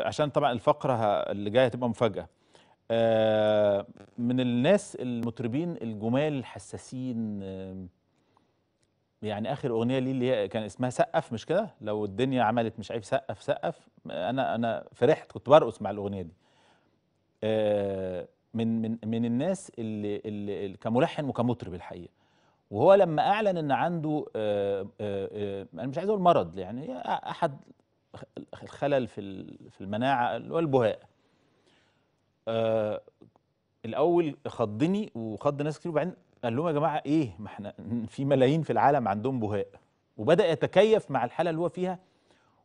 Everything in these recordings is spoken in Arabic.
عشان طبعا الفقرة اللي جاية هتبقى مفاجأة. من الناس المطربين الجمال الحساسين، يعني آخر أغنية ليه اللي هي كان اسمها سقف، مش كده؟ لو الدنيا عملت مش عارف سقف سقف، أنا فرحت، كنت برقص مع الأغنية دي. من الناس اللي كملحن وكمطرب الحقيقة، وهو لما أعلن إن عنده أنا مش عايز أقول مرض، يعني أحد الخلل في المناعة اللي هو البهاء. الأول خضني وخض ناس كتير، وبعدين قال لهم يا جماعة إيه، ما إحنا في ملايين في العالم عندهم بهاء، وبدأ يتكيف مع الحالة اللي هو فيها،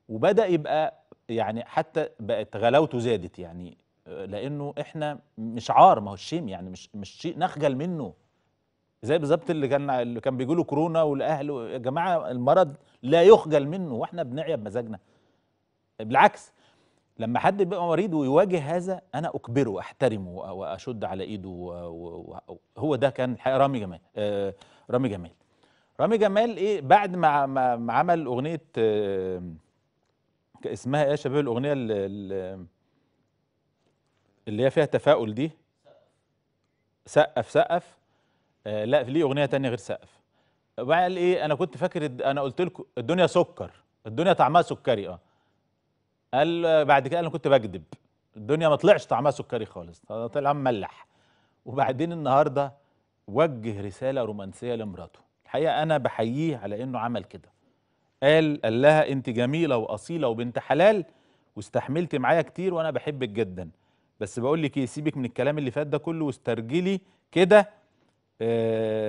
وبدأ يبقى يعني حتى بقت غلاوته زادت، يعني لأنه إحنا مش عار، ما هو الشيم، يعني مش شيء نخجل منه، زي بالظبط اللي كان بيجي له كورونا والأهل. يا جماعة المرض لا يخجل منه، وإحنا بنعيا بمزاجنا. بالعكس، لما حد بيبقى مريض ويواجه هذا أنا أكبره، أحترمه وأشد على إيده. هو ده كان الحقيقة رامي جمال. رامي جمال إيه، بعد ما عمل أغنية اسمها إيه يا شباب الأغنية اللي هي فيها تفاؤل دي، سقف سقف. لا، ليه أغنية تانية غير سقف. وقال إيه، أنا كنت فاكر، أنا قلت لكم الدنيا سكر، الدنيا طعمها سكري. قال بعد كده انا كنت بكذب، الدنيا ما طلعش طعمها سكري خالص، طلع مملح. وبعدين النهارده وجه رساله رومانسيه لمراته. الحقيقه انا بحييه على انه عمل كده. قال لها انت جميله واصيله وبنت حلال، واستحملتي معايا كتير، وانا بحبك جدا، بس بقول لك ايه، سيبك من الكلام اللي فات ده كله واسترجلي كده.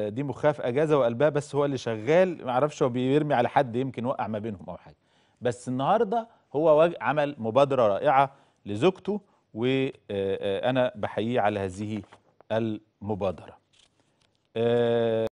دي مخاف اجازه وقلبها بس هو اللي شغال، ما اعرفش هو بيرمي على حد، يمكن وقع ما بينهم او حاجه. بس النهارده هو عمل مبادرة رائعة لزوجته، وأنا بحييه على هذه المبادرة.